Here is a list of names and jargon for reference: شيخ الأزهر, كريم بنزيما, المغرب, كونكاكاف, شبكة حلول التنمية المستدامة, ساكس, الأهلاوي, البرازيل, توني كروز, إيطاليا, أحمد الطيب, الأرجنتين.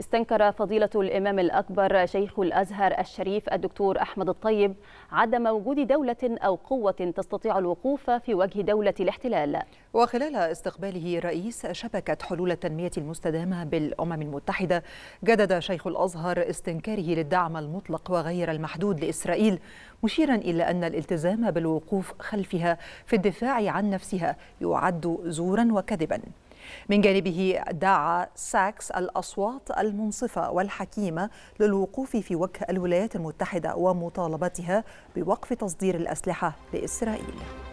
استنكر فضيلة الإمام الأكبر شيخ الأزهر الشريف الدكتور أحمد الطيب عدم وجود دولة أو قوة تستطيع الوقوف في وجه دولة الاحتلال. وخلال استقباله رئيس شبكة حلول التنمية المستدامة بالأمم المتحدة، جدد شيخ الأزهر استنكاره للدعم المطلق وغير المحدود لإسرائيل، مشيرا إلى أن الالتزام بالوقوف خلفها في الدفاع عن نفسها يعد زورا وكذبا. من جانبه دعا ساكس الأصوات المنصفة والحكيمة للوقوف في وجه الولايات المتحدة ومطالبتها بوقف تصدير الأسلحة لإسرائيل.